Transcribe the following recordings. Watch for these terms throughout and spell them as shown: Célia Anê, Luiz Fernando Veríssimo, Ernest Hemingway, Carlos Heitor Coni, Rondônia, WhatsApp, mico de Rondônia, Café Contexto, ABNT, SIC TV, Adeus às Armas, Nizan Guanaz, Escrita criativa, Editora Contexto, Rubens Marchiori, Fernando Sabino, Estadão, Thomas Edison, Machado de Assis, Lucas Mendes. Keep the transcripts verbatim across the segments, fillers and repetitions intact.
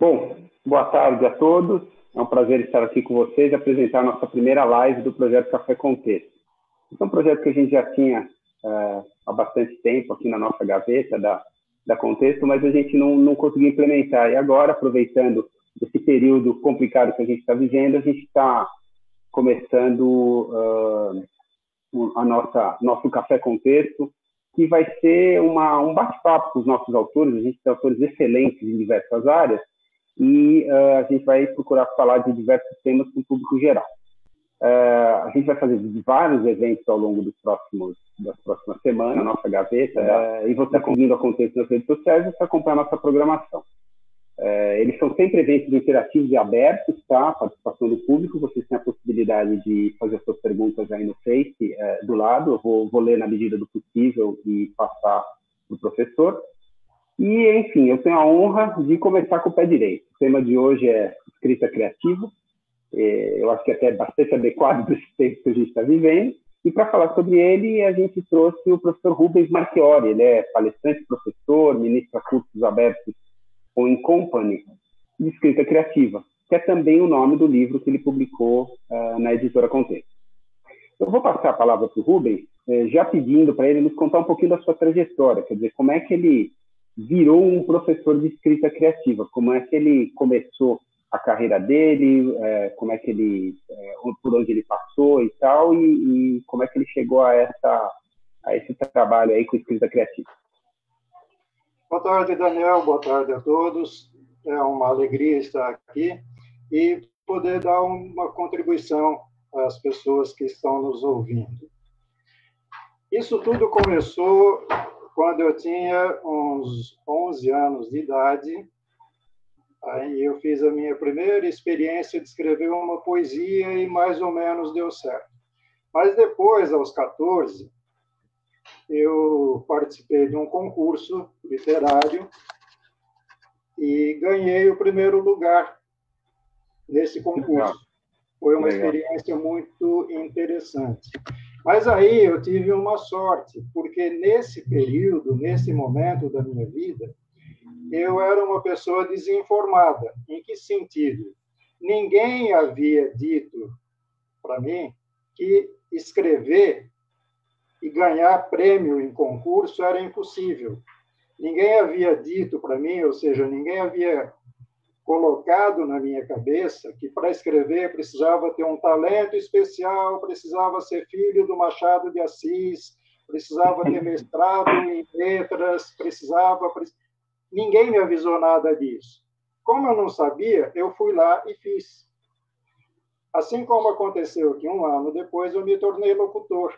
Bom, boa tarde a todos. É um prazer estar aqui com vocês e apresentar a nossa primeira live do Projeto Café Contexto. Esse é um projeto que a gente já tinha é, há bastante tempo aqui na nossa gaveta da, da Contexto, mas a gente não, não conseguiu implementar. E agora, aproveitando esse período complicado que a gente está vivendo, a gente está começando uh, a nossa nosso Café Contexto, que vai ser uma, um bate-papo com os nossos autores. A gente tem autores excelentes em diversas áreas e uh, a gente vai procurar falar de diversos temas com o público geral. Uh, a gente vai fazer vários eventos ao longo dos próximos, das próximas semanas, a nossa gaveta, é. uh, e você está conseguindo acontecer nas redes sociais, você acompanha a nossa programação. Uh, eles são sempre eventos interativos e abertos, tá? A participação do público, vocês têm a possibilidade de fazer suas perguntas aí no Face, uh, do lado, eu vou, vou ler na medida do possível e passar para o professor. E, enfim, eu tenho a honra de começar com o pé direito. O tema de hoje é escrita criativa. Eu acho que até é bastante adequado desse tempo que a gente está vivendo. E para falar sobre ele, a gente trouxe o professor Rubens Marchiori. Ele é palestrante, professor, ministra cursos abertos ou in company de escrita criativa, que é também o nome do livro que ele publicou uh, na Editora Contexto. Eu vou passar a palavra para o Rubens, eh, já pedindo para ele nos contar um pouquinho da sua trajetória, quer dizer, como é que ele virou um professor de escrita criativa, como é que ele começou a carreira dele, como é que ele, por onde ele passou e tal, e, e como é que ele chegou a, essa, a esse trabalho aí com escrita criativa. Boa tarde, Daniel, boa tarde a todos. É uma alegria estar aqui e poder dar uma contribuição às pessoas que estão nos ouvindo. Isso tudo começou quando eu tinha uns onze anos de idade. Aí eu fiz a minha primeira experiência de escrever uma poesia e mais ou menos deu certo. Mas depois, aos quatorze, eu participei de um concurso literário e ganhei o primeiro lugar nesse concurso. Foi uma experiência muito interessante. Mas aí eu tive uma sorte, porque nesse período, nesse momento da minha vida, eu era uma pessoa desinformada. Em que sentido? Ninguém havia dito para mim que escrever e ganhar prêmio em concurso era impossível. Ninguém havia dito para mim, ou seja, ninguém havia colocado na minha cabeça que para escrever precisava ter um talento especial, precisava ser filho do Machado de Assis, precisava ter mestrado em letras, precisava... Ninguém me avisou nada disso. Como eu não sabia, eu fui lá e fiz. Assim como aconteceu que um ano depois eu me tornei locutor.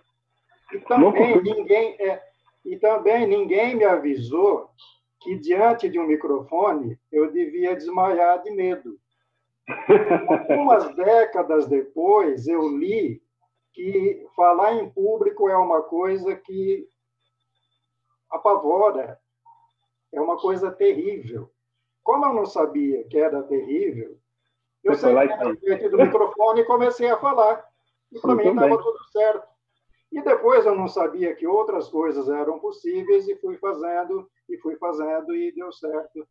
E também, locutor. Ninguém, é, e também ninguém me avisou que diante de um microfone eu devia desmaiar de medo. Algumas décadas depois eu li que falar em público é uma coisa que apavora. É uma coisa terrível. Como eu não sabia que era terrível, eu saí diante do microfone e comecei a falar. E para mim estava tudo certo. E depois eu não sabia que outras coisas eram possíveis e fui fazendo, e fui fazendo, e deu certo.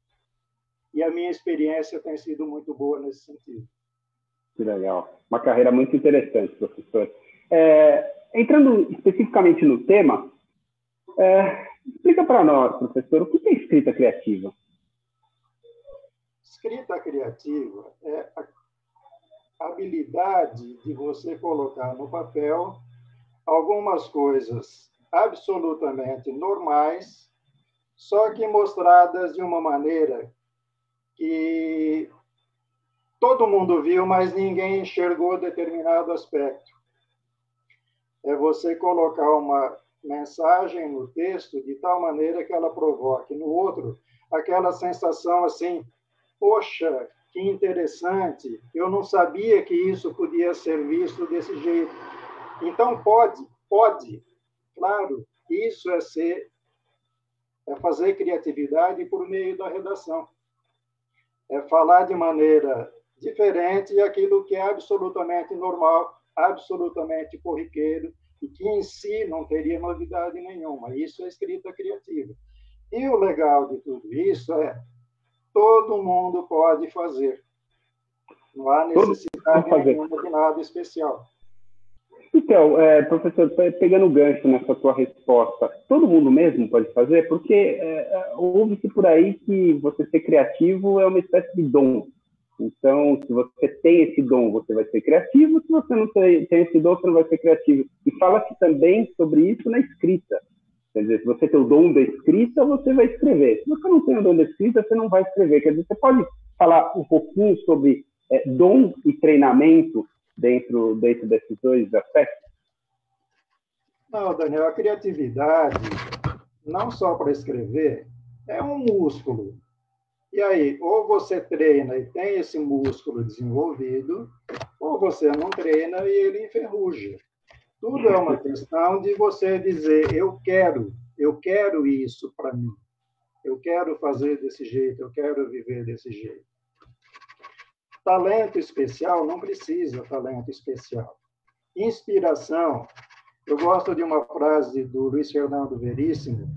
E a minha experiência tem sido muito boa nesse sentido. Que legal. Uma carreira muito interessante, professor. É, entrando especificamente no tema... É... Explica para nós, professor, o que é escrita criativa? Escrita criativa é a habilidade de você colocar no papel algumas coisas absolutamente normais, só que mostradas de uma maneira que todo mundo viu, mas ninguém enxergou determinado aspecto. É você colocar uma mensagem no texto de tal maneira que ela provoque no outro aquela sensação assim, poxa, que interessante, eu não sabia que isso podia ser visto desse jeito. Então pode, pode, claro, isso é ser, é fazer criatividade por meio da redação. É falar de maneira diferente aquilo que é absolutamente normal, absolutamente corriqueiro, e que em si não teria novidade nenhuma. Isso é escrita criativa. E o legal de tudo isso é todo mundo pode fazer. Não há necessidade nenhuma de nada especial. Então, é, professor, pegando o gancho nessa sua resposta, todo mundo mesmo pode fazer? Porque é, ouve-se por aí que você ser criativo é uma espécie de dom. Então, se você tem esse dom, você vai ser criativo. Se você não tem esse dom, você não vai ser criativo. E fala-se também sobre isso na escrita. Quer dizer, se você tem o dom da escrita, você vai escrever. Se você não tem o dom da escrita, você não vai escrever. Quer dizer, você pode falar um pouquinho sobre é, dom e treinamento dentro, dentro desses dois aspectos? Não, Daniel, a criatividade, não só para escrever, é um músculo. E aí, ou você treina e tem esse músculo desenvolvido, ou você não treina e ele enferruja. Tudo é uma questão de você dizer, eu quero, eu quero isso para mim. Eu quero fazer desse jeito, eu quero viver desse jeito. Talento especial não precisa talento especial. Inspiração. Eu gosto de uma frase do Luiz Fernando Veríssimo.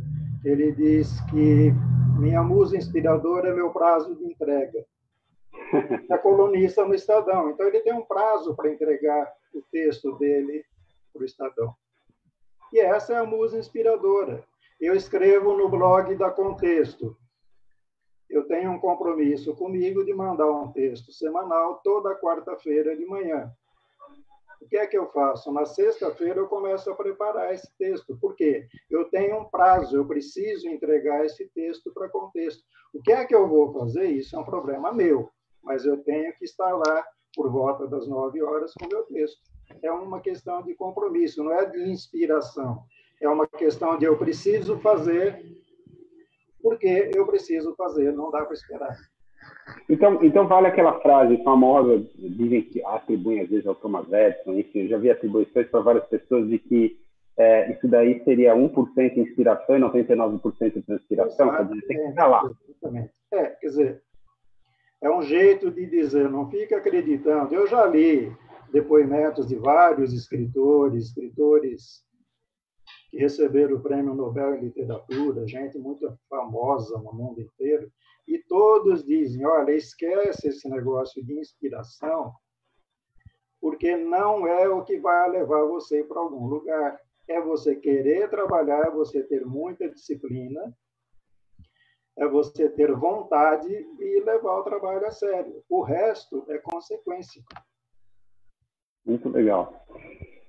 Ele diz que minha musa inspiradora é meu prazo de entrega. É colunista no Estadão. Então, ele tem um prazo para entregar o texto dele para o Estadão. E essa é a musa inspiradora. Eu escrevo no blog da Contexto. Eu tenho um compromisso comigo de mandar um texto semanal toda quarta-feira de manhã. O que é que eu faço? Na sexta-feira eu começo a preparar esse texto. Por quê? Eu tenho um prazo, eu preciso entregar esse texto para Contexto. O que é que eu vou fazer? Isso é um problema meu, mas eu tenho que estar lá por volta das nove horas com o meu texto. É uma questão de compromisso, não é de inspiração. É uma questão de eu preciso fazer, porque eu preciso fazer, não dá para esperar. Então, então vale aquela frase famosa, dizem que atribuem às vezes ao Thomas Edison, enfim, eu já vi atribuições para várias pessoas de que é, isso daí seria um por cento inspiração e noventa e nove por cento transpiração. Exato, quer dizer, tem que estar lá. Exatamente. É, quer dizer, é um jeito de dizer, não fica acreditando. Eu já li depoimentos de vários escritores, escritores que receberam o Prêmio Nobel em Literatura, gente muito famosa no mundo inteiro, e todos dizem, olha, esquece esse negócio de inspiração, porque não é o que vai levar você para algum lugar. É você querer trabalhar, é você ter muita disciplina, é você ter vontade e levar o trabalho a sério. O resto é consequência. Muito legal.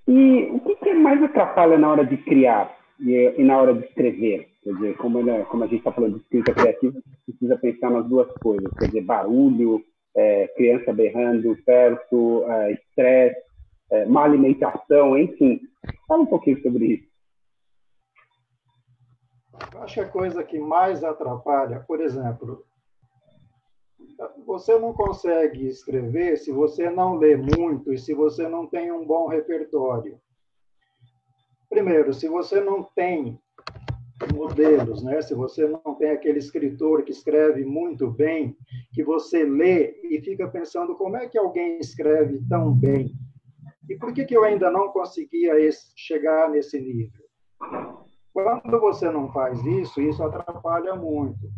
E o que, que mais atrapalha na hora de criar e, e na hora de escrever? Quer dizer, como, ele, como a gente está falando de escrita criativa, precisa pensar nas duas coisas. Quer dizer, barulho, é, criança berrando perto, é, estresse, é, má alimentação, enfim. Fala um pouquinho sobre isso. Eu acho que a coisa que mais atrapalha, por exemplo, você não consegue escrever se você não lê muito e se você não tem um bom repertório. Primeiro, se você não tem modelos, né? Se você não tem aquele escritor que escreve muito bem, que você lê e fica pensando como é que alguém escreve tão bem? E por que que eu ainda não conseguia esse, chegar nesse nível? Quando você não faz isso, isso atrapalha muito.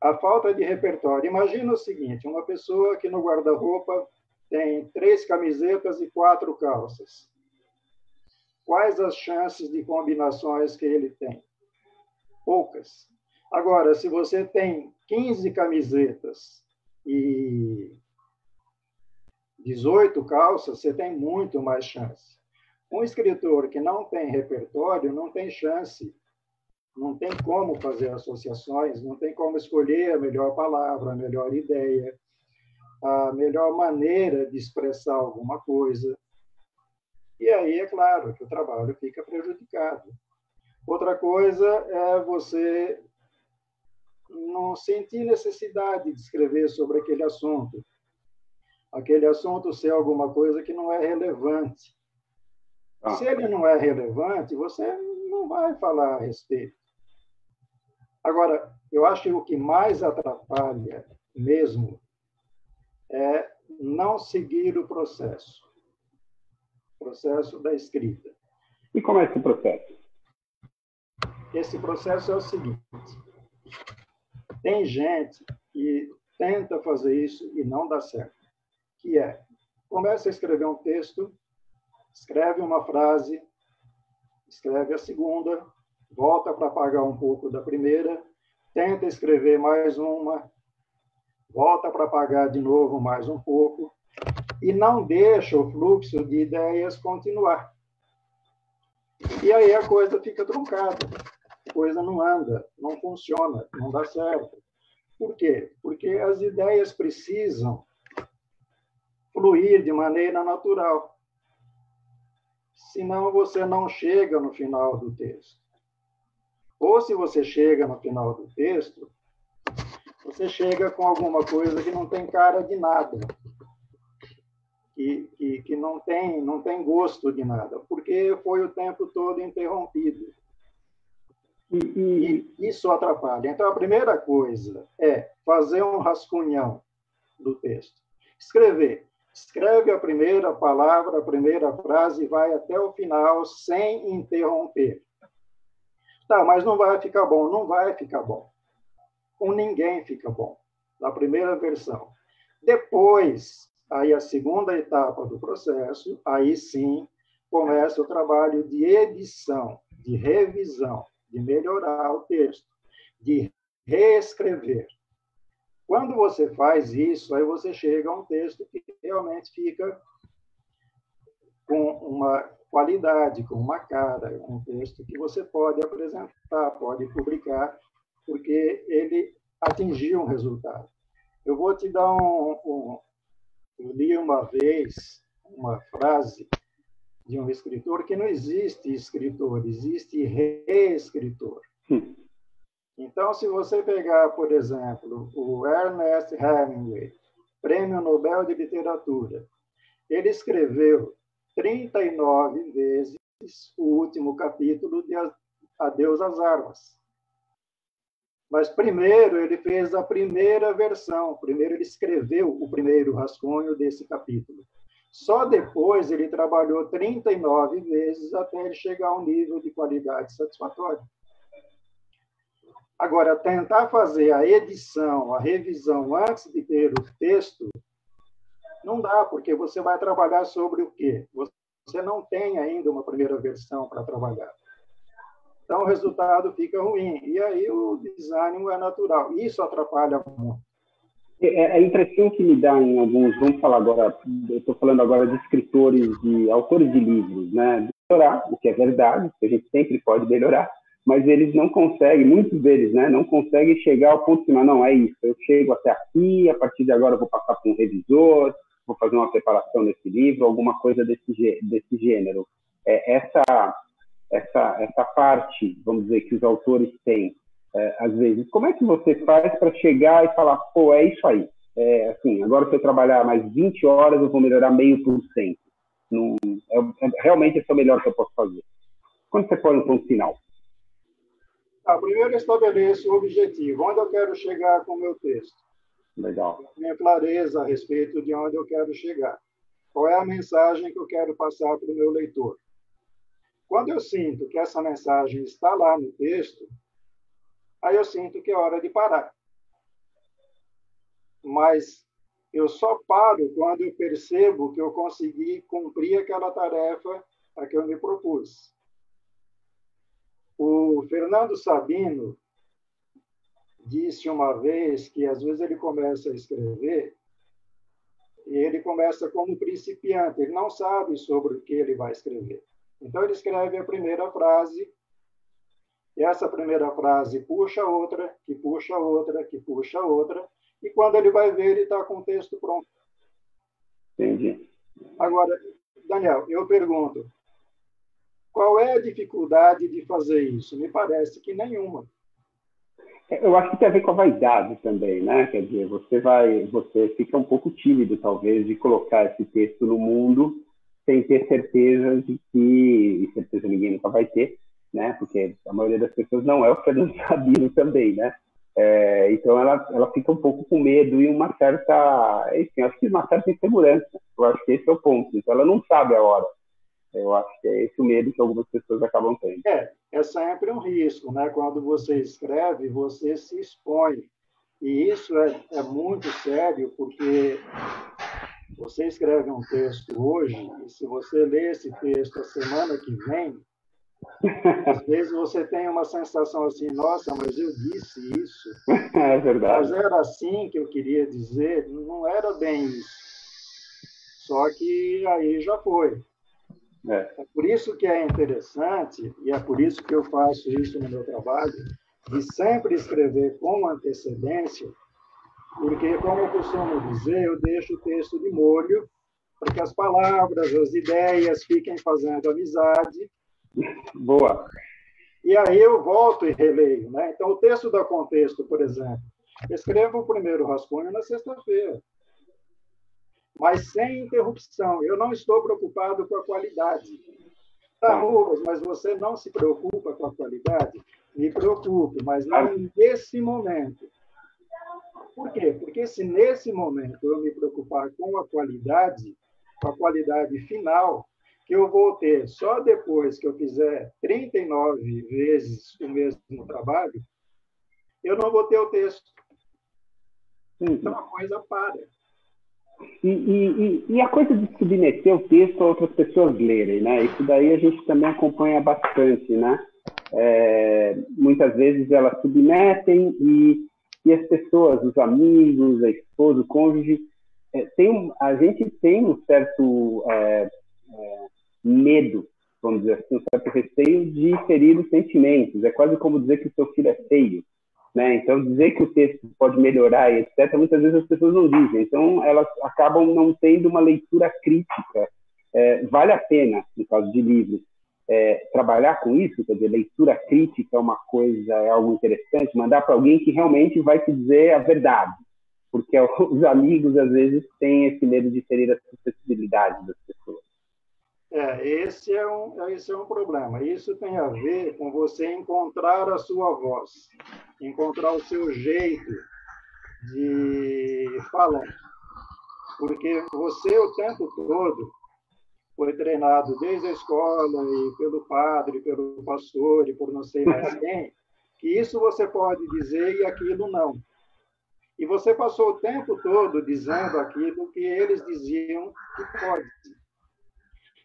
A falta de repertório. Imagina o seguinte, uma pessoa que no guarda-roupa tem três camisetas e quatro calças. Quais as chances de combinações que ele tem? Poucas. Agora, se você tem quinze camisetas e dezoito calças, você tem muito mais chance. Um escritor que não tem repertório não tem chance. Não tem como fazer associações, não tem como escolher a melhor palavra, a melhor ideia, a melhor maneira de expressar alguma coisa. E aí, é claro, que o trabalho fica prejudicado. Outra coisa é você não sentir necessidade de escrever sobre aquele assunto. Aquele assunto ser alguma coisa que não é relevante. Ah. Se ele não é relevante, você não vai falar a respeito. Agora, eu acho que o que mais atrapalha mesmo é não seguir o processo. O processo da escrita. E como é esse processo? Esse processo é o seguinte. Tem gente e tenta fazer isso e não dá certo, que é, começa a escrever um texto, escreve uma frase, escreve a segunda, volta para apagar um pouco da primeira, tenta escrever mais uma, volta para apagar de novo mais um pouco, e não deixa o fluxo de ideias continuar. E aí a coisa fica truncada, a coisa não anda, não funciona, não dá certo. Por quê? Porque as ideias precisam fluir de maneira natural, senão você não chega no final do texto. Ou se você chega no final do texto, você chega com alguma coisa que não tem cara de nada, que, que, que não tem, não tem gosto de nada, porque foi o tempo todo interrompido. E isso atrapalha. Então, a primeira coisa é fazer um rascunhão do texto. Escrever. Escreve a primeira palavra, a primeira frase e vai até o final sem interromper. Tá, mas não vai ficar bom. Não vai ficar bom. Com ninguém fica bom, na primeira versão. Depois, aí a segunda etapa do processo, aí sim começa o trabalho de edição, de revisão, de melhorar o texto, de reescrever. Quando você faz isso, aí você chega a um texto que realmente fica com uma qualidade, com uma cara, um texto que você pode apresentar, pode publicar, porque ele atingiu um resultado. Eu vou te dar um... um eu li uma vez uma frase de um escritor, que não existe escritor, existe reescritor. Hum. Então, se você pegar, por exemplo, o Ernest Hemingway, Prêmio Nobel de Literatura, ele escreveu trinta e nove vezes o último capítulo de Adeus às Armas. Mas primeiro ele fez a primeira versão, primeiro ele escreveu o primeiro rascunho desse capítulo. Só depois ele trabalhou trinta e nove vezes até ele chegar a um nível de qualidade satisfatório. Agora, tentar fazer a edição, a revisão antes de ter o texto, não dá, porque você vai trabalhar sobre o quê? Você não tem ainda uma primeira versão para trabalhar. Então, o resultado fica ruim. E aí o desânimo é natural. Isso atrapalha muito. A impressão que me dá em alguns, vamos falar agora, eu estou falando agora de escritores, de autores de livros, né? Melhorar, o que é verdade, que a gente sempre pode melhorar, mas eles não conseguem, muitos deles, né? Não conseguem chegar ao ponto final, não, é isso, eu chego até aqui, a partir de agora eu vou passar para um revisor, vou fazer uma preparação desse livro, alguma coisa desse, desse gênero. É, essa, essa, essa parte, vamos dizer, que os autores têm, É, às vezes, como é que você faz para chegar e falar, pô, é isso aí, é, assim, agora se eu trabalhar mais vinte horas, eu vou melhorar meio por cento. Não, é, é, realmente é o melhor que eu posso fazer. Quando você põe um ponto final? Ah, primeiro eu estabeleço o objetivo, onde eu quero chegar com o meu texto. Legal. Minha clareza a respeito de onde eu quero chegar. Qual é a mensagem que eu quero passar para o meu leitor? Quando eu sinto que essa mensagem está lá no texto, aí eu sinto que é hora de parar. Mas eu só paro quando eu percebo que eu consegui cumprir aquela tarefa a que eu me propus. O Fernando Sabino disse uma vez que, às vezes, ele começa a escrever e ele começa como principiante, ele não sabe sobre o que ele vai escrever. Então, ele escreve a primeira frase. Essa primeira frase puxa outra, que puxa outra, que puxa outra, e quando ele vai ver, ele está com o texto pronto. Entendi. Agora, Daniel, eu pergunto, qual é a dificuldade de fazer isso? Me parece que nenhuma. Eu acho que tem a ver com a vaidade também, né? Quer dizer, você, vai, você fica um pouco tímido, talvez, de colocar esse texto no mundo sem ter certeza de que, e certeza ninguém nunca vai ter, né? Porque a maioria das pessoas não é o Fernando Sabino também, né? É, então ela, ela fica um pouco com medo e uma certa, enfim, acho que uma certa insegurança. Eu acho que esse é o ponto. Então ela não sabe a hora. Eu acho que é esse o medo que algumas pessoas acabam tendo. É, é sempre um risco, né? Quando você escreve, você se expõe E isso é, é muito sério, porque você escreve um texto hoje, e se você lê esse texto a semana que vem, às vezes você tem uma sensação assim, nossa, mas eu disse isso. É verdade. Mas era assim que eu queria dizer, não era bem isso. Só que aí já foi. É. É por isso que é interessante, e é por isso que eu faço isso no meu trabalho, de sempre escrever com antecedência, porque, como eu costumo dizer, eu deixo o texto de molho para que as palavras, as ideias fiquem fazendo amizade. Boa. E aí eu volto e releio, né? Então, o texto da Contexto, por exemplo, escrevo o primeiro rascunho na sexta-feira, mas sem interrupção. Eu não estou preocupado com a qualidade. Tá, Rubens, mas você não se preocupa com a qualidade? Me preocupe, mas não nesse momento. Por quê? Porque se nesse momento eu me preocupar com a qualidade, com a qualidade final, que eu vou ter só depois que eu fizer trinta e nove vezes o mesmo trabalho, eu não vou ter o texto. Então a coisa para. E, e, e a coisa de submeter o texto a outras pessoas lerem, né? Isso daí a gente também acompanha bastante, né? É, muitas vezes elas submetem e, e as pessoas, os amigos, a esposa, o cônjuge, é, tem, a gente tem um certo é, é, medo, vamos dizer assim, um certo receio de ferir os sentimentos. É quase como dizer que o seu filho é feio. Né? Então, dizer que o texto pode melhorar, etcétera, muitas vezes as pessoas não dizem. Então, elas acabam não tendo uma leitura crítica. É, vale a pena, no caso de livros, é, trabalhar com isso? Quer dizer, leitura crítica é uma coisa, é algo interessante, mandar para alguém que realmente vai te dizer a verdade. Porque os amigos, às vezes, têm esse medo de ferir as suscetibilidades das pessoas. É, esse é, um, esse é um problema. Isso tem a ver com você encontrar a sua voz, encontrar o seu jeito de falar. Porque você, o tempo todo, foi treinado desde a escola e pelo padre, pelo pastor e por não sei mais quem, que isso você pode dizer e aquilo não. E você passou o tempo todo dizendo aquilo que eles diziam que pode.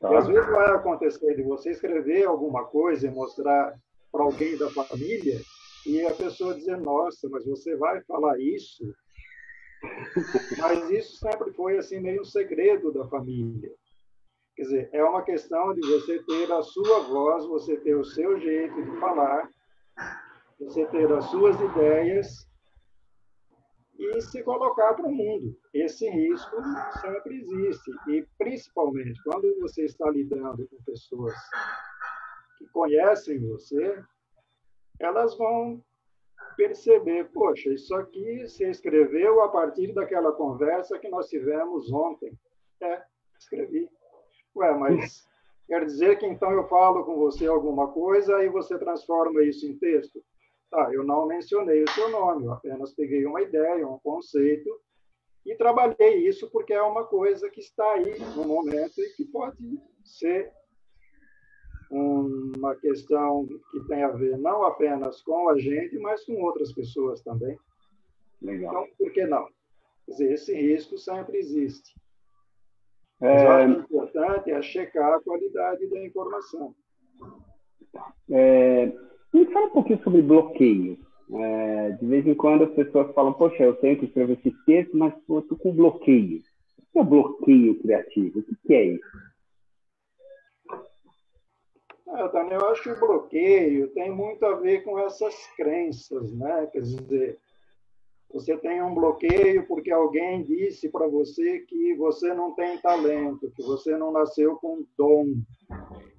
E às vezes vai acontecer de você escrever alguma coisa e mostrar para alguém da família e a pessoa dizer, nossa, mas você vai falar isso? Mas isso sempre foi assim meio um segredo da família. Quer dizer, é uma questão de você ter a sua voz, você ter o seu jeito de falar, você ter as suas ideias e se colocar para o mundo. Esse risco sempre existe. E, principalmente, quando você está lidando com pessoas que conhecem você, elas vão perceber, poxa, isso aqui você escreveu a partir daquela conversa que nós tivemos ontem. É, escrevi. Ué, mas quer dizer que então eu falo com você alguma coisa e você transforma isso em texto? Ah, eu não mencionei o seu nome, eu apenas peguei uma ideia, um conceito e trabalhei isso porque é uma coisa que está aí no momento e que pode ser uma questão que tem a ver não apenas com a gente, mas com outras pessoas também. Legal. Então, por que não? Quer dizer, esse risco sempre existe. É... Mas eu acho que o importante é checar a qualidade da informação. É... Me fala um pouquinho sobre bloqueio. É, de vez em quando as pessoas falam, poxa, eu tenho que escrever esse texto, mas eu estou com bloqueio. O que é bloqueio criativo? O que é isso? Ah, Daniel, eu acho que o bloqueio tem muito a ver com essas crenças, né? Quer dizer, você tem um bloqueio porque alguém disse para você que você não tem talento, que você não nasceu com dom.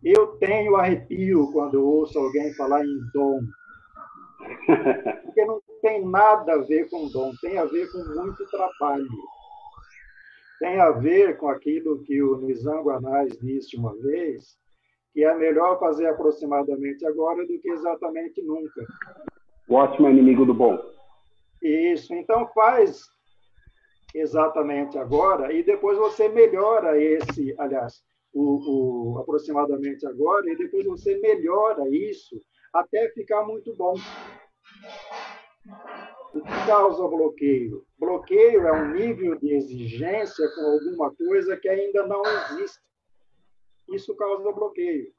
Eu tenho arrepio quando eu ouço alguém falar em dom. Porque não tem nada a ver com dom, tem a ver com muito trabalho. Tem a ver com aquilo que o Nizan Guanaz disse uma vez, que é melhor fazer aproximadamente agora do que exatamente nunca. O ótimo inimigo do bom. Isso, então faz exatamente agora e depois você melhora esse, aliás, O, o, aproximadamente agora, e depois você melhora isso até ficar muito bom. O que causa bloqueio? Bloqueio é um nível de exigência com alguma coisa que ainda não existe. Isso causa bloqueio.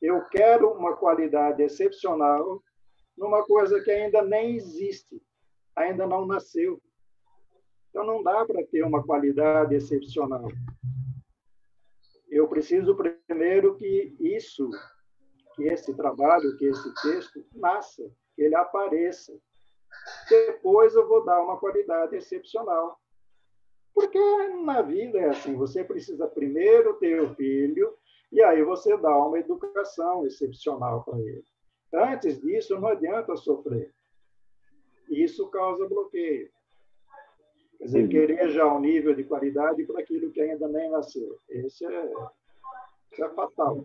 Eu quero uma qualidade excepcional numa coisa que ainda nem existe, ainda não nasceu. Então, não dá para ter uma qualidade excepcional. Eu preciso primeiro que isso, que esse trabalho, que esse texto nasça, que ele apareça. Depois eu vou dar uma qualidade excepcional. Porque na vida é assim, você precisa primeiro ter o filho e aí você dá uma educação excepcional para ele. Antes disso, não adianta sofrer. Isso causa bloqueio. Quer dizer, querer já um nível de qualidade para aquilo que ainda nem nasceu. Esse é, isso é fatal.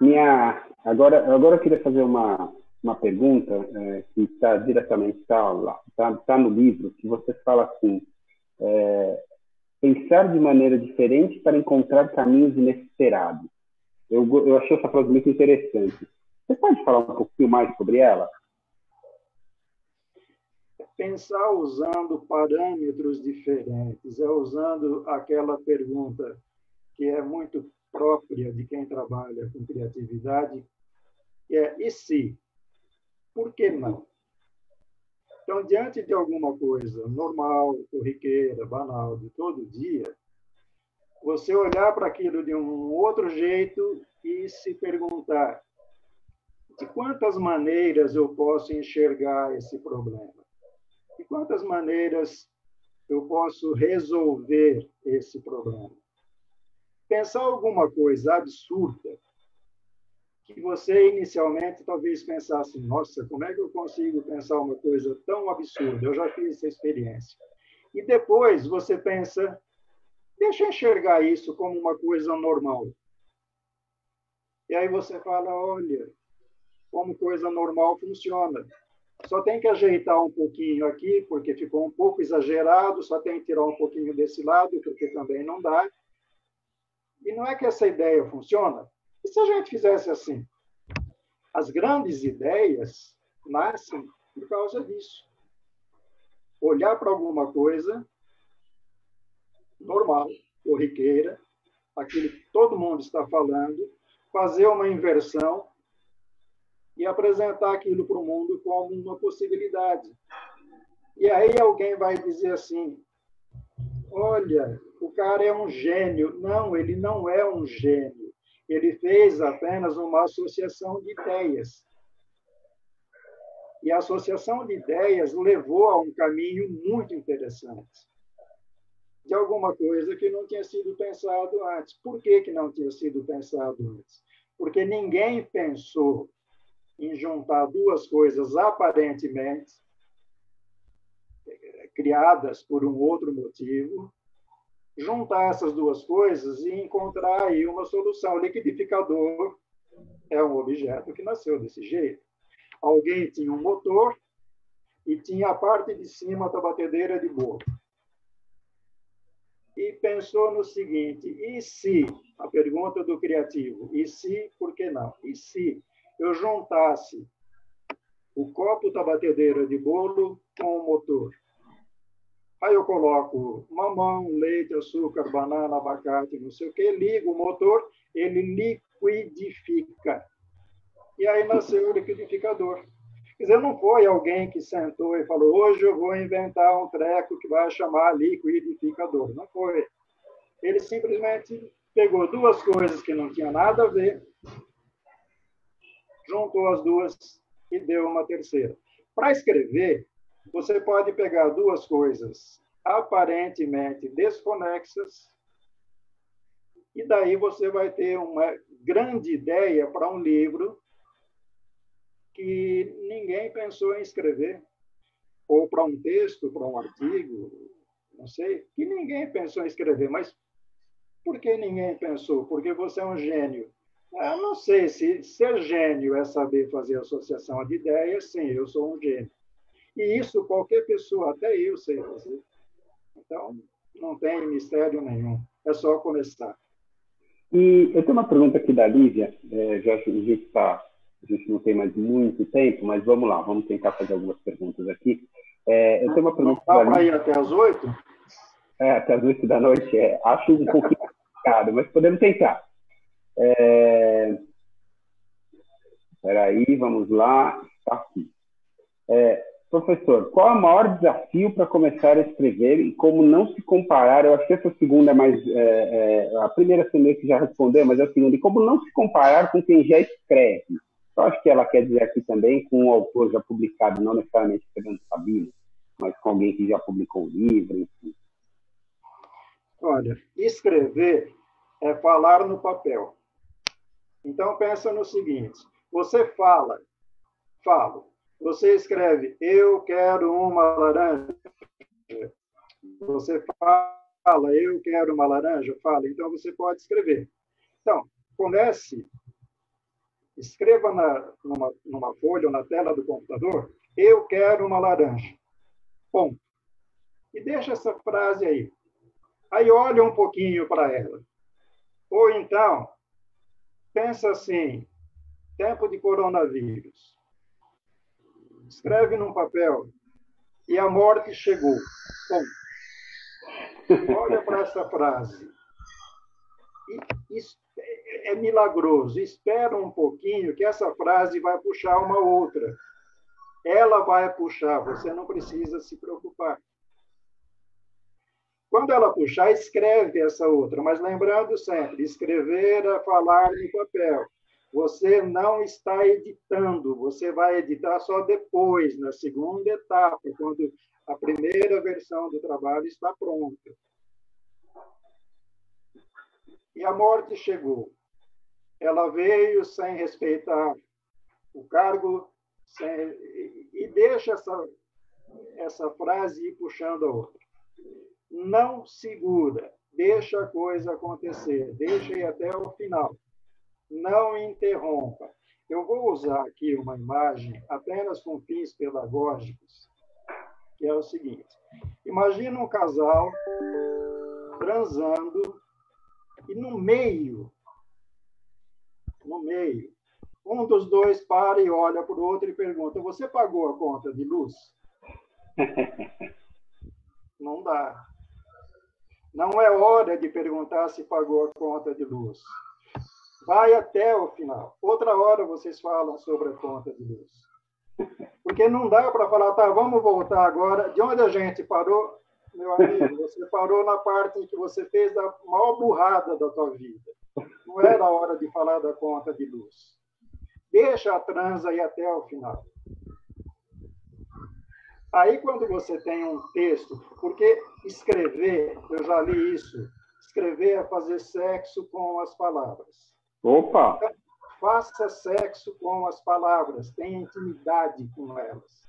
Minha, agora, agora eu queria fazer uma, uma pergunta é, que está diretamente está tá no livro, que você fala assim, é, pensar de maneira diferente para encontrar caminhos inesperados. Eu, eu achei essa frase muito interessante. Você pode falar um pouquinho mais sobre ela? Pensar usando parâmetros diferentes, é usando aquela pergunta que é muito própria de quem trabalha com criatividade, que é, e se? Por que não? Então, diante de alguma coisa normal, corriqueira, banal, de todo dia, você olhar para aquilo de um outro jeito e se perguntar de quantas maneiras eu posso enxergar esse problema? De quantas maneiras eu posso resolver esse problema? Pensar alguma coisa absurda que você inicialmente talvez pensasse, nossa, como é que eu consigo pensar uma coisa tão absurda? Eu já fiz essa experiência. E depois você pensa, deixa eu enxergar isso como uma coisa normal. E aí você fala, olha, como coisa normal funciona. Só tem que ajeitar um pouquinho aqui, porque ficou um pouco exagerado, só tem que tirar um pouquinho desse lado, porque também não dá. E não é que essa ideia funciona? E se a gente fizesse assim? As grandes ideias nascem por causa disso. Olhar para alguma coisa normal, corriqueira, aquilo que todo mundo está falando, fazer uma inversão, e apresentar aquilo para o mundo como uma possibilidade. E aí alguém vai dizer assim, olha, o cara é um gênio. Não, ele não é um gênio. Ele fez apenas uma associação de ideias. E a associação de ideias levou a um caminho muito interessante. De alguma coisa que não tinha sido pensado antes. Por que que não tinha sido pensado antes? Porque ninguém pensou em juntar duas coisas aparentemente criadas por um outro motivo, juntar essas duas coisas e encontrar aí uma solução. O liquidificador é um objeto que nasceu desse jeito. Alguém tinha um motor e tinha a parte de cima da batedeira de bolo. E pensou no seguinte, e se, a pergunta do criativo, e se, por que não? E se eu juntasse o copo da batedeira de bolo com o motor. Aí eu coloco mamão, leite, açúcar, banana, abacate, não sei o quê, ligo o motor, ele liquidifica. E aí nasceu o liquidificador. Quer dizer, não foi alguém que sentou e falou, hoje eu vou inventar um treco que vai chamar liquidificador. Não foi. Ele simplesmente pegou duas coisas que não tinham nada a ver, juntou as duas e deu uma terceira. Para escrever, você pode pegar duas coisas aparentemente desconexas e daí você vai ter uma grande ideia para um livro que ninguém pensou em escrever, ou para um texto, para um artigo, não sei, que ninguém pensou em escrever. Mas por que ninguém pensou? Porque você é um gênio. Eu não sei se ser gênio é saber fazer associação de ideias. Sim, eu sou um gênio. E isso qualquer pessoa, até eu, sei fazer. Então, não tem mistério nenhum. É só começar. E eu tenho uma pergunta aqui da Lívia. É, já, já tá, a gente não tem mais muito tempo, mas vamos lá. Vamos tentar fazer algumas perguntas aqui. É, eu tenho uma pergunta. Não aí até as oito? É, até as oito da noite. É, acho um pouquinho complicado, mas podemos tentar. É... Peraí, vamos lá. Está aqui. É, professor, qual é o maior desafio para começar a escrever e como não se comparar? Eu acho que essa segunda é mais... É, é, a primeira você que já respondeu, mas é a segunda. E como não se comparar com quem já escreve? Eu acho que ela quer dizer aqui também com um autor já publicado, não necessariamente Fernando Sabino, mas com alguém que já publicou um livro, enfim. Olha, escrever é falar no papel. Então, pensa no seguinte, você fala, falo, você escreve, eu quero uma laranja, você fala, eu quero uma laranja, fala, então você pode escrever. Então, comece... Escreva na, numa, numa folha ou na tela do computador, eu quero uma laranja. Ponto. E deixa essa frase aí. Aí olha um pouquinho para ela. Ou então, pensa assim, tempo de coronavírus. Escreve num papel, e a morte chegou. Ponto. Olha para essa frase. E isso é milagroso. Espera um pouquinho que essa frase vai puxar uma outra. Ela vai puxar, você não precisa se preocupar. Quando ela puxar, escreve essa outra, mas lembrando sempre, escrever é falar no papel. Você não está editando, você vai editar só depois, na segunda etapa, quando a primeira versão do trabalho está pronta. E a morte chegou. Ela veio sem respeitar o cargo sem... e deixa essa, essa frase ir puxando a outra. Não segura, deixa a coisa acontecer, deixa ir até o final. Não interrompa. Eu vou usar aqui uma imagem apenas com fins pedagógicos, que é o seguinte. Imagina um casal transando e no meio, no meio, um dos dois para e olha para o outro e pergunta, você pagou a conta de luz? Não dá. Não é hora de perguntar se pagou a conta de luz. Vai até o final. Outra hora vocês falam sobre a conta de luz. Porque não dá para falar, tá, vamos voltar agora. De onde a gente parou? Meu amigo, você parou na parte em que você fez a maior burrada da tua vida. Não era a hora de falar da conta de luz. Deixa a transa aí até o final. Aí, quando você tem um texto, porque escrever, eu já li isso, escrever é fazer sexo com as palavras. Opa! Então, faça sexo com as palavras, tenha intimidade com elas.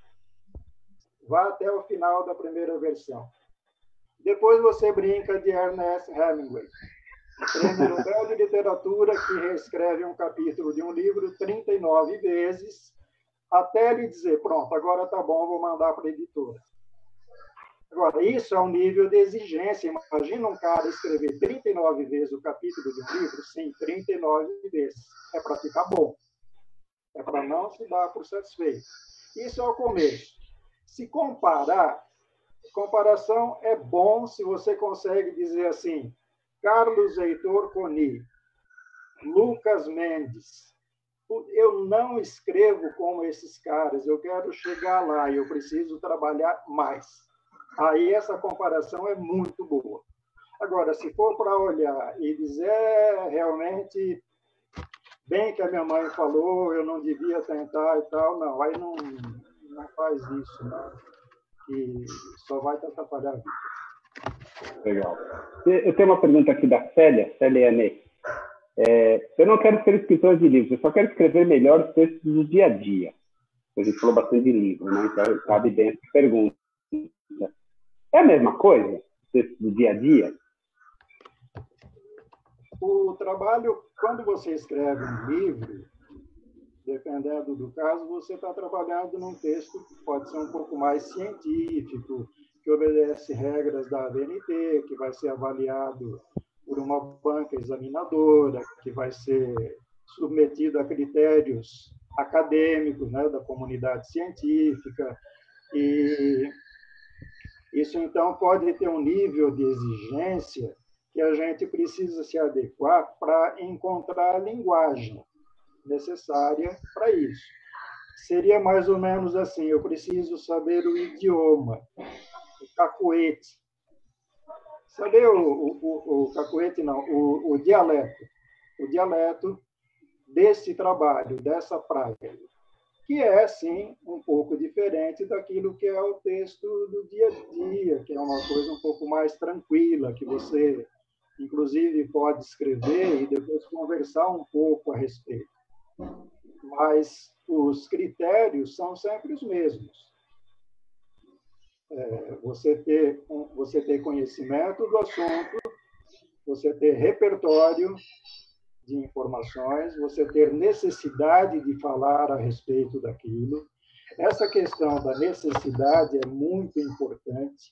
Vá até o final da primeira versão. Depois você brinca de Ernest Hemingway, prêmio Nobel de Literatura, que reescreve um capítulo de um livro trinta e nove vezes, até ele dizer, pronto, agora tá bom, vou mandar para a editora. Agora, isso é um nível de exigência. Imagina um cara escrever trinta e nove vezes o capítulo de um livro, sim, trinta e nove vezes. É para ficar bom. É para não se dar por satisfeito. Isso é o começo. Se comparar, comparação é bom se você consegue dizer assim, Carlos Heitor Coni, Lucas Mendes, eu não escrevo como esses caras, eu quero chegar lá, eu preciso trabalhar mais. Aí essa comparação é muito boa. Agora, se for para olhar e dizer, é, realmente, bem que a minha mãe falou, eu não devia tentar e tal, não, aí não... Não faz isso, né? Que só vai te atrapalhar a vida. Legal. Eu tenho uma pergunta aqui da Célia, Célia Anê. É, eu não quero ser escritor de livros, eu só quero escrever melhor os textos do dia a dia. A gente falou bastante de livro, né? Então, cabe bem essa pergunta. É a mesma coisa, os textos do dia a dia? O trabalho, quando você escreve um livro, dependendo do caso, você está trabalhando num texto que pode ser um pouco mais científico, que obedece regras da A B N T, que vai ser avaliado por uma banca examinadora, que vai ser submetido a critérios acadêmicos, né, da comunidade científica. E Isso, então, pode ter um nível de exigência que a gente precisa se adequar para encontrar a linguagem necessária para isso. Seria mais ou menos assim, eu preciso saber o idioma, o cacuete. Saber o, o, o cacuete, não, o, o dialeto. O dialeto desse trabalho, dessa prática, que é, sim, um pouco diferente daquilo que é o texto do dia a dia, que é uma coisa um pouco mais tranquila, que você, inclusive, pode escrever e depois conversar um pouco a respeito. Mas os critérios são sempre os mesmos. É, você ter, você ter conhecimento do assunto, você ter repertório de informações, você ter necessidade de falar a respeito daquilo. Essa questão da necessidade é muito importante.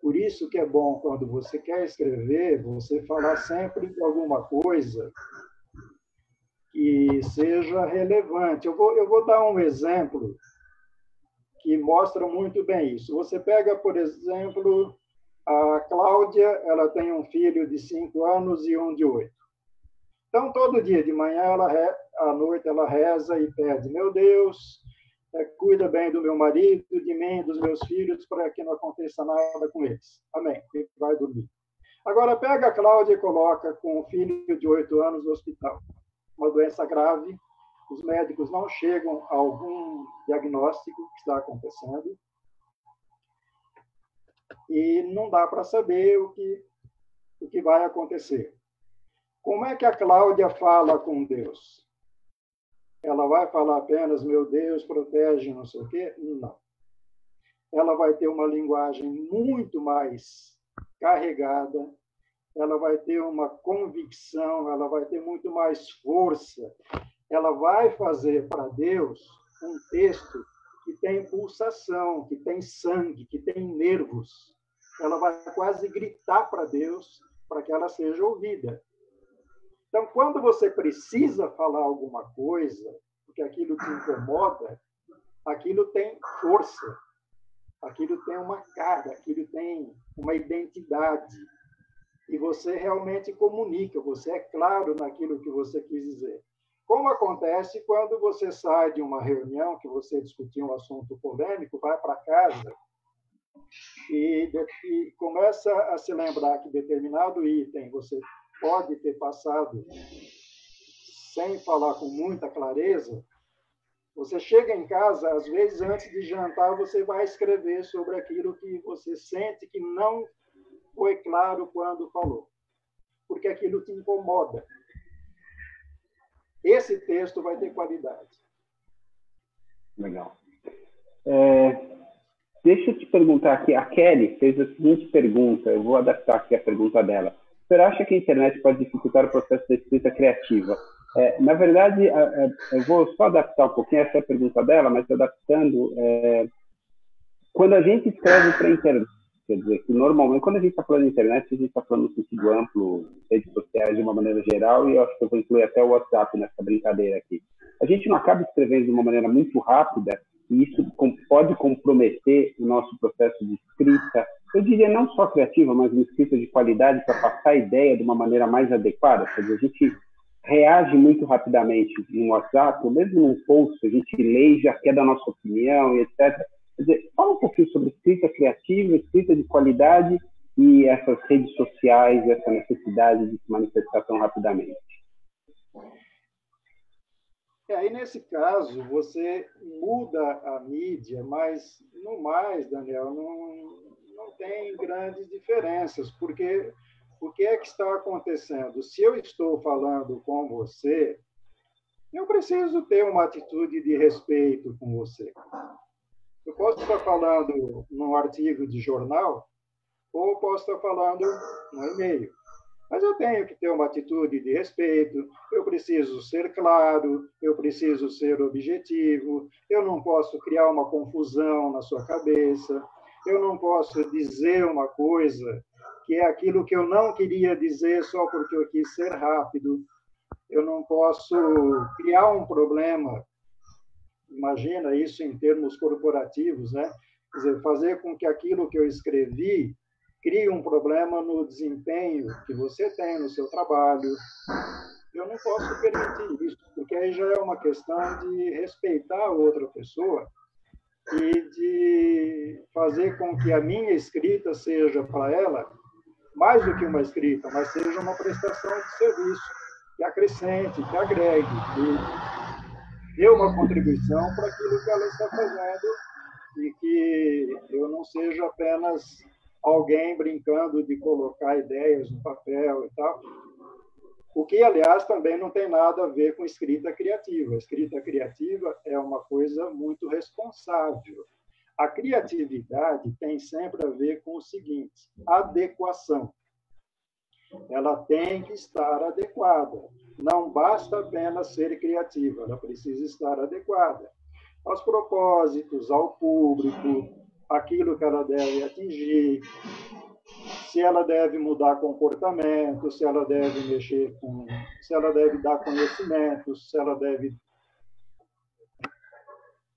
Por isso que é bom, quando você quer escrever, você falar sempre de alguma coisa que seja relevante. Eu vou, eu vou dar um exemplo que mostra muito bem isso. Você pega, por exemplo, a Cláudia, ela tem um filho de cinco anos e um de oito. Então, todo dia de manhã, ela re... à noite, ela reza e pede, meu Deus, cuida bem do meu marido, de mim, dos meus filhos, para que não aconteça nada com eles. Amém. E vai dormir. Agora, pega a Cláudia e coloca com o filho de oito anos no hospital. Uma doença grave, os médicos não chegam a algum diagnóstico que está acontecendo e não dá para saber o que, o que vai acontecer. Como é que a Cláudia fala com Deus? Ela vai falar apenas, meu Deus, protege, não sei o quê? Não. Ela vai ter uma linguagem muito mais carregada, ela vai ter uma convicção, ela vai ter muito mais força. Ela vai fazer para Deus um texto que tem pulsação, que tem sangue, que tem nervos. Ela vai quase gritar para Deus para que ela seja ouvida. Então, quando você precisa falar alguma coisa, porque aquilo te incomoda, aquilo tem força, aquilo tem uma cara, aquilo tem uma identidade. E você realmente comunica, você é claro naquilo que você quis dizer. Como acontece quando você sai de uma reunião, que você discutiu um assunto polêmico, vai para casa e, e começa a se lembrar que determinado item você pode ter passado sem falar com muita clareza, você chega em casa, às vezes, antes de jantar, você vai escrever sobre aquilo que você sente que não foi claro quando falou, porque aquilo te incomoda. Esse texto vai ter qualidade. Legal. É, deixa eu te perguntar aqui, a Kelly fez a seguinte pergunta, eu vou adaptar aqui a pergunta dela. Você acha que a internet pode dificultar o processo da escrita criativa? É, na verdade, eu vou só adaptar um pouquinho essa pergunta dela, mas adaptando, é, quando a gente escreve para a internet, quer dizer, que normalmente, quando a gente está falando de internet, a gente está falando no sentido amplo, redes sociais de uma maneira geral, e eu acho que eu vou incluir até o WhatsApp nessa brincadeira aqui. A gente não acaba escrevendo de uma maneira muito rápida, e isso pode comprometer o nosso processo de escrita, eu diria não só criativa, mas uma escrita de qualidade para passar a ideia de uma maneira mais adequada. Quer dizer, a gente reage muito rapidamente em WhatsApp, ou mesmo num post, a gente lê e já quer dar nossa opinião, etcétera. Quer dizer, fala um pouquinho sobre escrita criativa, escrita de qualidade e essas redes sociais, essa necessidade de se manifestar tão rapidamente. E aí, nesse caso, você muda a mídia, mas no mais, Daniel, não, não tem grandes diferenças, porque o que é que está acontecendo? Se eu estou falando com você, eu preciso ter uma atitude de respeito com você. Eu posso estar falando num artigo de jornal ou posso estar falando no e-mail. Mas eu tenho que ter uma atitude de respeito, eu preciso ser claro, eu preciso ser objetivo, eu não posso criar uma confusão na sua cabeça, eu não posso dizer uma coisa que é aquilo que eu não queria dizer só porque eu quis ser rápido, eu não posso criar um problema, imagina isso em termos corporativos, né? Quer dizer, fazer com que aquilo que eu escrevi crie um problema no desempenho que você tem no seu trabalho. Eu não posso permitir isso, porque aí já é uma questão de respeitar outra pessoa e de fazer com que a minha escrita seja para ela mais do que uma escrita, mas seja uma prestação de serviço que acrescente, que agregue, que dê uma contribuição para aquilo que ela está fazendo e que eu não seja apenas alguém brincando de colocar ideias no papel e tal. O que, aliás, também não tem nada a ver com escrita criativa. A escrita criativa é uma coisa muito responsável. A criatividade tem sempre a ver com o seguinte, adequação. Ela tem que estar adequada. Não basta apenas ser criativa, ela precisa estar adequada aos propósitos, ao público, aquilo que ela deve atingir, se ela deve mudar comportamento, se ela deve mexer com, se ela deve dar conhecimentos, se ela deve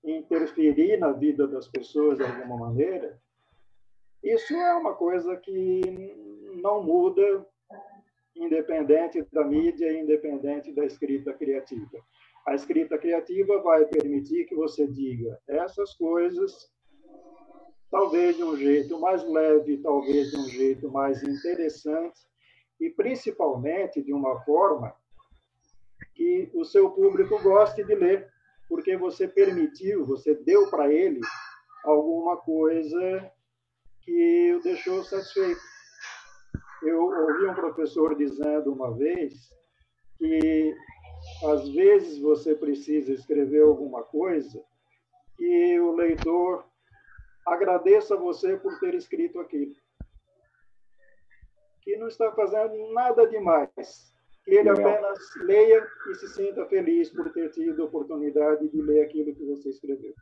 interferir na vida das pessoas de alguma maneira. Isso é uma coisa que não muda, independente da mídia, independente da escrita criativa. A escrita criativa vai permitir que você diga essas coisas, talvez de um jeito mais leve, talvez de um jeito mais interessante e, principalmente, de uma forma que o seu público goste de ler, porque você permitiu, você deu para ele alguma coisa que o deixou satisfeito. Eu ouvi um professor dizendo uma vez que, às vezes, você precisa escrever alguma coisa e o leitor agradeça a você por ter escrito aquilo, que não está fazendo nada demais, que ele apenas leia e se sinta feliz por ter tido a oportunidade de ler aquilo que você escreveu.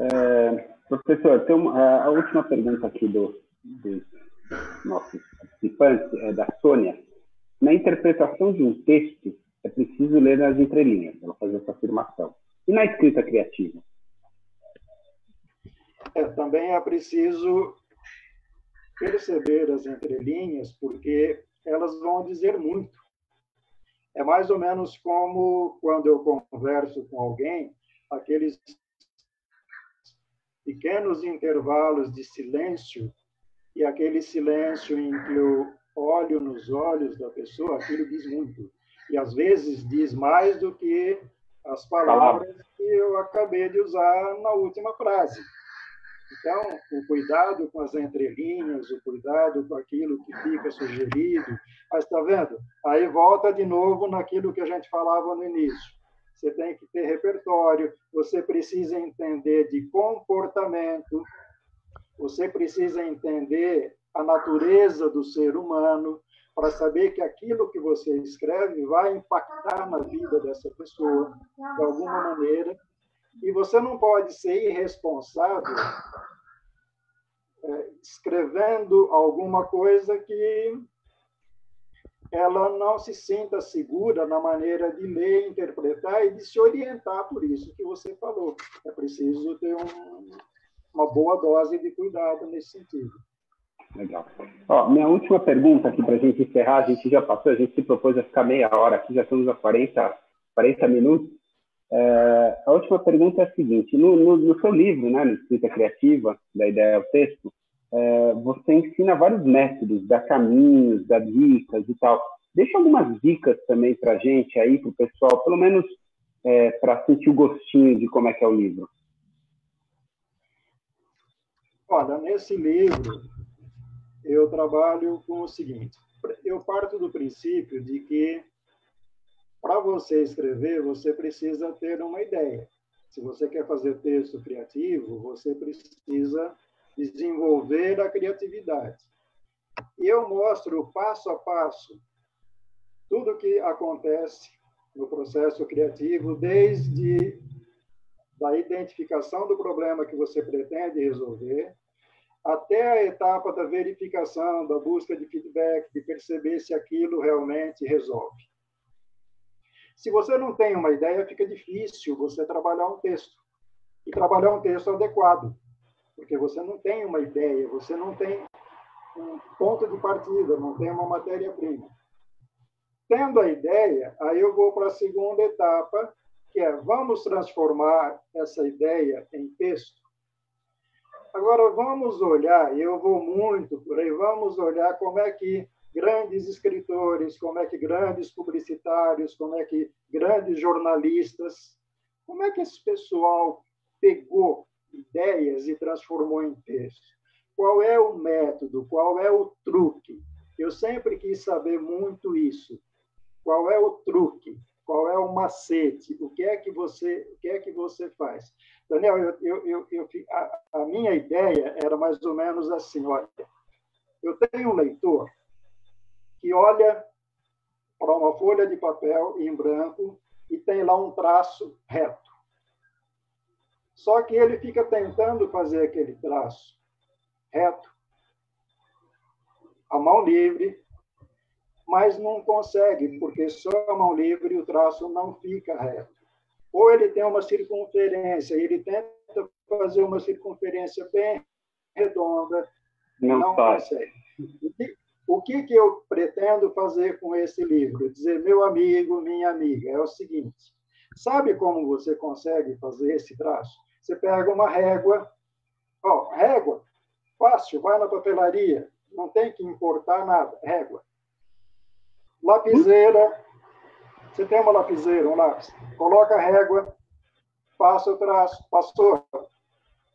É, professor, tem uma, a última pergunta aqui do, do nosso participante é da Sônia. Na interpretação de um texto, é preciso ler nas entrelinhas, ela faz essa afirmação. E na escrita criativa? É, também é preciso perceber as entrelinhas, porque elas vão dizer muito. É mais ou menos como quando eu converso com alguém, aqueles pequenos intervalos de silêncio, e aquele silêncio em que eu olho nos olhos da pessoa, aquilo diz muito. E, às vezes, diz mais do que as palavras que eu acabei de usar na última frase. Então, o cuidado com as entrelinhas, o cuidado com aquilo que fica sugerido. Mas, está vendo? Aí volta de novo naquilo que a gente falava no início. Você tem que ter repertório, você precisa entender de comportamento, você precisa entender a natureza do ser humano para saber que aquilo que você escreve vai impactar na vida dessa pessoa, de alguma maneira. E você não pode ser irresponsável é, escrevendo alguma coisa que ela não se sinta segura na maneira de ler, interpretar e de se orientar por isso que você falou. É preciso ter um, uma boa dose de cuidado nesse sentido. Legal. Ó, minha última pergunta aqui para a gente encerrar, a gente já passou, a gente se propôs a ficar meia hora aqui, já estamos a quarenta, quarenta minutos. É, a última pergunta é a seguinte, no, no, no seu livro, né, Escrita Criativa, da ideia ao texto, é, você ensina vários métodos, dá caminhos, dá dicas e tal. Deixa algumas dicas também para a gente aí, para o pessoal, pelo menos é, para sentir o gostinho de como é que é o livro. Olha, nesse livro eu trabalho com o seguinte, eu parto do princípio de que para você escrever, você precisa ter uma ideia. Se você quer fazer texto criativo, você precisa desenvolver a criatividade. E eu mostro passo a passo tudo o que acontece no processo criativo, desde a identificação do problema que você pretende resolver, até a etapa da verificação, da busca de feedback, de perceber se aquilo realmente resolve. Se você não tem uma ideia, fica difícil você trabalhar um texto. E trabalhar um texto adequado. porque você não tem uma ideia, você não tem um ponto de partida, não tem uma matéria-prima. Tendo a ideia, aí eu vou para a segunda etapa, que é vamos transformar essa ideia em texto. Agora, vamos olhar, e eu vou muito por aí, vamos olhar como é que grandes escritores, como é que grandes publicitários, como é que grandes jornalistas, como é que esse pessoal pegou ideias e transformou em texto? Qual é o método? Qual é o truque? Eu sempre quis saber muito isso. Qual é o truque? Qual é o macete? O que é que você, o que é que você faz? Daniel, eu, eu, eu, eu, a, a minha ideia era mais ou menos assim, olha, eu tenho um leitor que olha para uma folha de papel em branco e tem lá um traço reto. Só que ele fica tentando fazer aquele traço reto, a mão livre, mas não consegue, porque só a mão livre o traço não fica reto. Ou ele tem uma circunferência, ele tenta fazer uma circunferência bem redonda e não, não consegue. O que, que eu pretendo fazer com esse livro? Dizer, meu amigo, minha amiga, é o seguinte, sabe como você consegue fazer esse traço? Você pega uma régua, ó, régua, fácil, vai na papelaria, não tem que importar nada, régua. Lapiseira, você tem uma lapiseira, um lápis, coloca a régua, passa o traço, passou,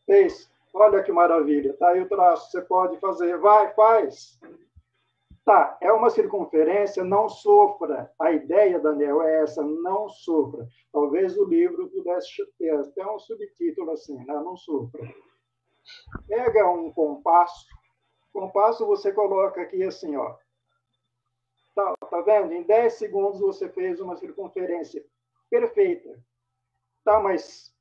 fez, olha que maravilha, tá aí o traço, você pode fazer, vai, faz. Tá, é uma circunferência, não sofra. A ideia, Daniel, é essa, não sofra. Talvez o livro pudesse ter até um subtítulo assim, né? Não sofra. Pega um compasso, compasso você coloca aqui assim, ó. Tá, tá vendo? Em dez segundos você fez uma circunferência perfeita. Tá, mas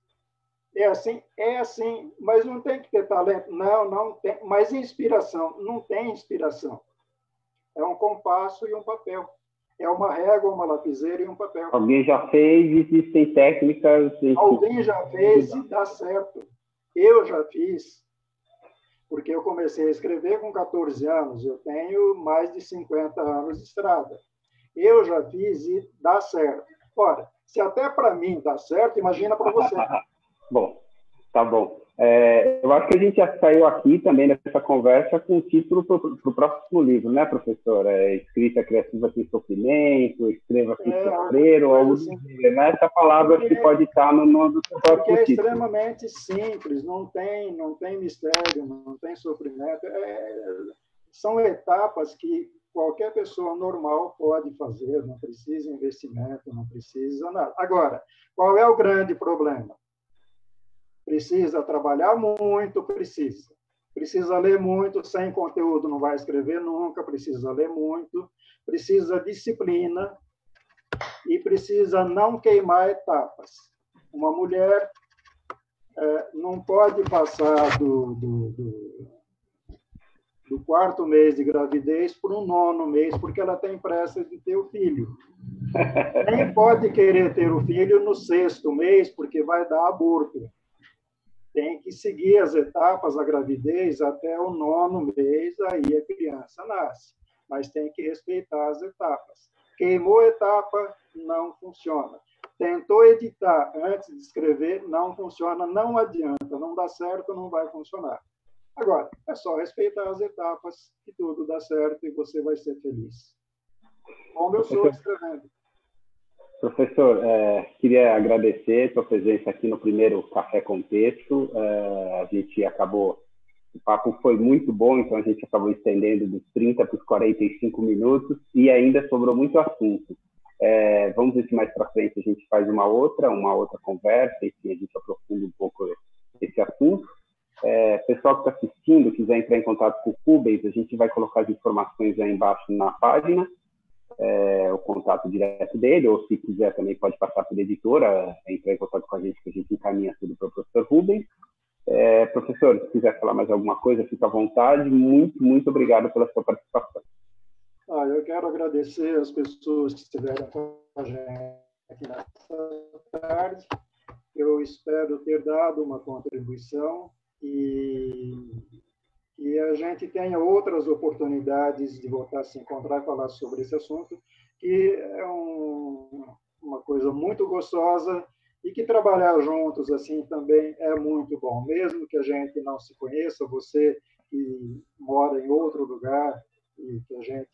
é assim? É assim, mas não tem que ter talento. Não, não tem. Mas inspiração, não tem inspiração. É um compasso e um papel. É uma régua, uma lapiseira e um papel. Alguém já fez, existem técnicas... Alguém já fez e dá certo. Eu já fiz, porque eu comecei a escrever com quatorze anos. Eu tenho mais de cinquenta anos de estrada. Eu já fiz e dá certo. Ora, se até para mim dá certo, imagina para você. Bom, tá bom. É, eu acho que a gente já saiu aqui também nessa conversa com o título para o próximo livro, né, professora? É, Escrita criativa sem sofrimento, escreva sem é, sofrer, ou algo assim. Né? Essa palavra porque, que pode estar no nome do próximo título. É extremamente simples, não tem, não tem mistério, não tem sofrimento. É, são etapas que qualquer pessoa normal pode fazer, não precisa investimento, não precisa nada. Agora, qual é o grande problema? Precisa trabalhar muito, precisa. Precisa ler muito, sem conteúdo não vai escrever nunca, precisa ler muito, precisa disciplina e precisa não queimar etapas. Uma mulher é, não pode passar do, do, do, do quarto mês de gravidez para o nono mês, porque ela tem pressa de ter o filho. Nem pode querer ter o filho no sexto mês, porque vai dar aborto. Tem que seguir as etapas da gravidez até o nono mês, aí a criança nasce. Mas tem que respeitar as etapas. Queimou etapa, não funciona. Tentou editar antes de escrever, não funciona, não adianta, não dá certo, não vai funcionar. Agora, é só respeitar as etapas que tudo dá certo e você vai ser feliz. Como eu sou escrevendo. Professor, eh, queria agradecer a sua presença aqui no primeiro Café Contexto. Eh, a gente acabou, o papo foi muito bom, então a gente acabou estendendo dos trinta para os quarenta e cinco minutos e ainda sobrou muito assunto. Eh, vamos ver se mais para frente a gente faz uma outra, uma outra conversa e a gente aprofunda um pouco esse assunto. Eh, pessoal que está assistindo, quiser entrar em contato com o Rubens, a gente vai colocar as informações aí embaixo na página. É, o contato direto dele, ou se quiser também pode passar pela editora, entrar em contato com a gente, que a gente encaminha tudo para o professor Rubens. É, professor, se quiser falar mais alguma coisa, fica à vontade. Muito, muito obrigado pela sua participação. Ah, eu quero agradecer as pessoas que estiveram com a gente aqui nessa tarde. Eu espero ter dado uma contribuição e que a gente tenha outras oportunidades de voltar a se encontrar e falar sobre esse assunto, que é um, uma coisa muito gostosa e que trabalhar juntos assim também é muito bom, mesmo que a gente não se conheça, você que mora em outro lugar e que a gente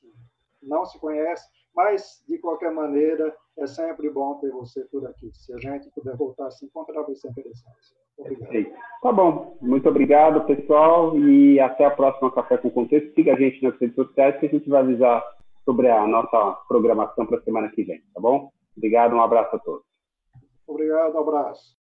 não se conhece, mas, de qualquer maneira, é sempre bom ter você por aqui. Se a gente puder voltar a se encontrar, vai ser interessante. Obrigado. Tá bom. Muito obrigado, pessoal, e até a próxima Café com Contexto. Siga a gente nas redes sociais, que a gente vai avisar sobre a nossa programação para a semana que vem, tá bom? Obrigado, um abraço a todos. Obrigado, um abraço.